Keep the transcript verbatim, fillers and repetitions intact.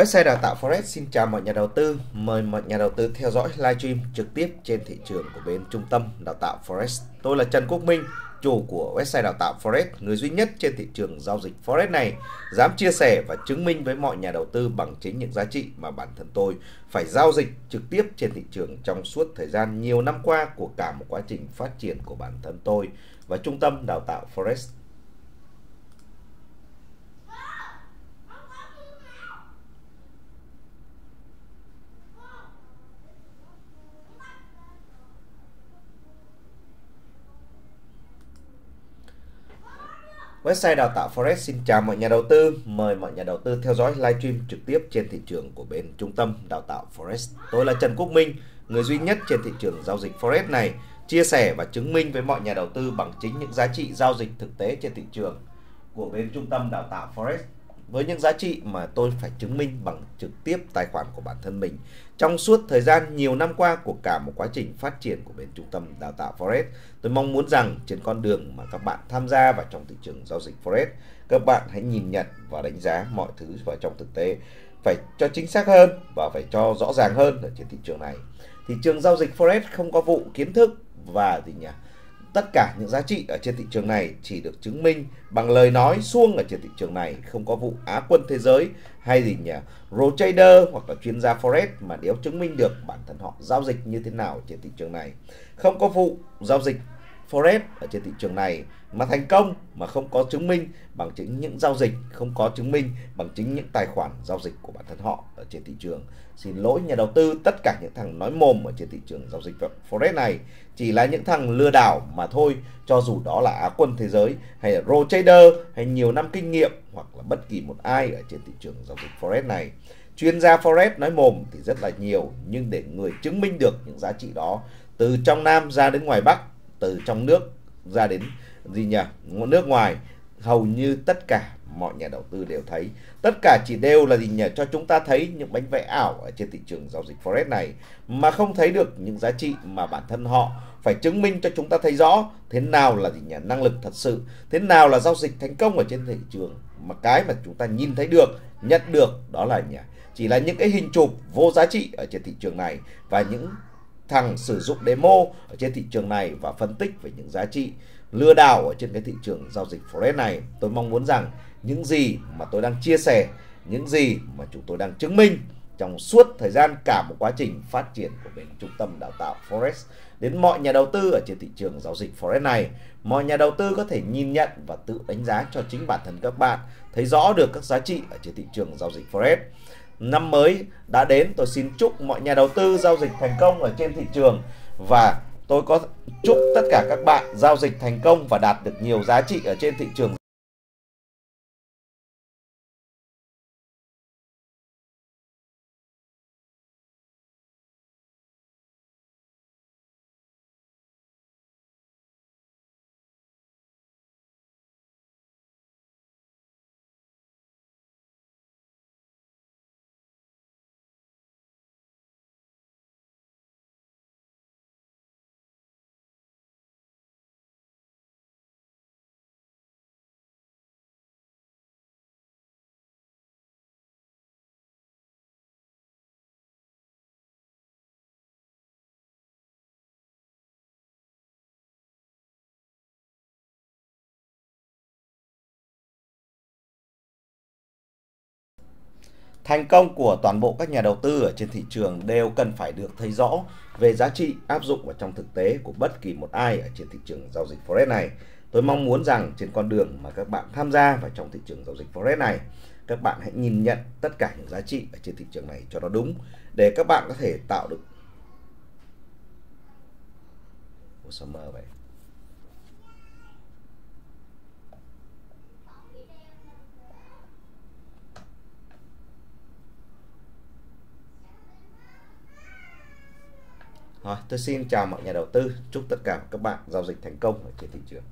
Website Đào Tạo Forex xin chào mọi nhà đầu tư. Mời mọi nhà đầu tư theo dõi livestream trực tiếp trên thị trường của bên trung tâm Đào Tạo Forex. Tôi là Trần Quốc Minh, chủ của website Đào Tạo Forex, người duy nhất trên thị trường giao dịch Forex này dám chia sẻ và chứng minh với mọi nhà đầu tư bằng chính những giá trị mà bản thân tôi phải giao dịch trực tiếp trên thị trường trong suốt thời gian nhiều năm qua của cả một quá trình phát triển của bản thân tôi và trung tâm Đào Tạo Forex. Website Đào Tạo Forex xin chào mọi nhà đầu tư. Mời mọi nhà đầu tư theo dõi livestream trực tiếp trên thị trường của bên trung tâm Đào Tạo Forex. Tôi là Trần Quốc Minh, người duy nhất trên thị trường giao dịch Forex này, chia sẻ và chứng minh với mọi nhà đầu tư bằng chính những giá trị giao dịch thực tế trên thị trường của bên trung tâm Đào Tạo Forex. Với những giá trị mà tôi phải chứng minh bằng trực tiếp tài khoản của bản thân mình trong suốt thời gian nhiều năm qua của cả một quá trình phát triển của bên trung tâm Đào Tạo Forex. Tôi mong muốn rằng trên con đường mà các bạn tham gia vào trong thị trường giao dịch Forex, các bạn hãy nhìn nhận và đánh giá mọi thứ vào trong thực tế phải cho chính xác hơn và phải cho rõ ràng hơn ở trên thị trường này. Thị trường giao dịch Forex không có vụ kiến thức và gì nhỉ? Tất cả những giá trị ở trên thị trường này chỉ được chứng minh bằng lời nói suông ở trên thị trường này, không có vụ Á quân thế giới hay gì nhỉ, pro trader hoặc là chuyên gia Forex mà nếu chứng minh được bản thân họ giao dịch như thế nào trên thị trường này. Không có vụ giao dịch Forex ở trên thị trường này mà thành công mà không có chứng minh bằng chính những giao dịch, không có chứng minh bằng chính những tài khoản giao dịch của bản thân họ ở trên thị trường. Xin lỗi nhà đầu tư, tất cả những thằng nói mồm ở trên thị trường giao dịch Forex này chỉ là những thằng lừa đảo mà thôi, cho dù đó là Á quân thế giới hay là pro trader hay nhiều năm kinh nghiệm hoặc là bất kỳ một ai ở trên thị trường giao dịch Forex này. Chuyên gia Forex nói mồm thì rất là nhiều, nhưng để người chứng minh được những giá trị đó từ trong Nam ra đến ngoài Bắc, từ trong nước ra đến gì nhỉ? Nước ngoài, hầu như tất cả mọi nhà đầu tư đều thấy. Tất cả chỉ đều là gì nhỉ? Cho chúng ta thấy những bánh vẽ ảo ở trên thị trường giao dịch Forex này mà không thấy được những giá trị mà bản thân họ phải chứng minh cho chúng ta thấy rõ thế nào là gì nhỉ? Năng lực thật sự, thế nào là giao dịch thành công ở trên thị trường. Mà cái mà chúng ta nhìn thấy được, nhận được đó là nhỉ? Chỉ là những cái hình chụp vô giá trị ở trên thị trường này và những thằng sử dụng demo ở trên thị trường này và phân tích về những giá trị lừa đảo ở trên cái thị trường giao dịch Forex này. Tôi mong muốn rằng những gì mà tôi đang chia sẻ, những gì mà chúng tôi đang chứng minh trong suốt thời gian cả một quá trình phát triển của bên trung tâm Đào Tạo Forex đến mọi nhà đầu tư ở trên thị trường giao dịch Forex này, mọi nhà đầu tư có thể nhìn nhận và tự đánh giá cho chính bản thân các bạn thấy rõ được các giá trị ở trên thị trường giao dịch Forex. Năm mới đã đến, tôi xin chúc mọi nhà đầu tư giao dịch thành công ở trên thị trường và tôi có chúc tất cả các bạn giao dịch thành công và đạt được nhiều giá trị ở trên thị trường. Thành công của toàn bộ các nhà đầu tư ở trên thị trường đều cần phải được thấy rõ về giá trị áp dụng vào trong thực tế của bất kỳ một ai ở trên thị trường giao dịch Forex này. Tôi mong muốn rằng trên con đường mà các bạn tham gia vào trong thị trường giao dịch Forex này, các bạn hãy nhìn nhận tất cả những giá trị ở trên thị trường này cho nó đúng để các bạn có thể tạo được... Ủa sao mờ vậy? Rồi, tôi xin chào mọi nhà đầu tư, chúc tất cả các bạn giao dịch thành công ở trên thị trường.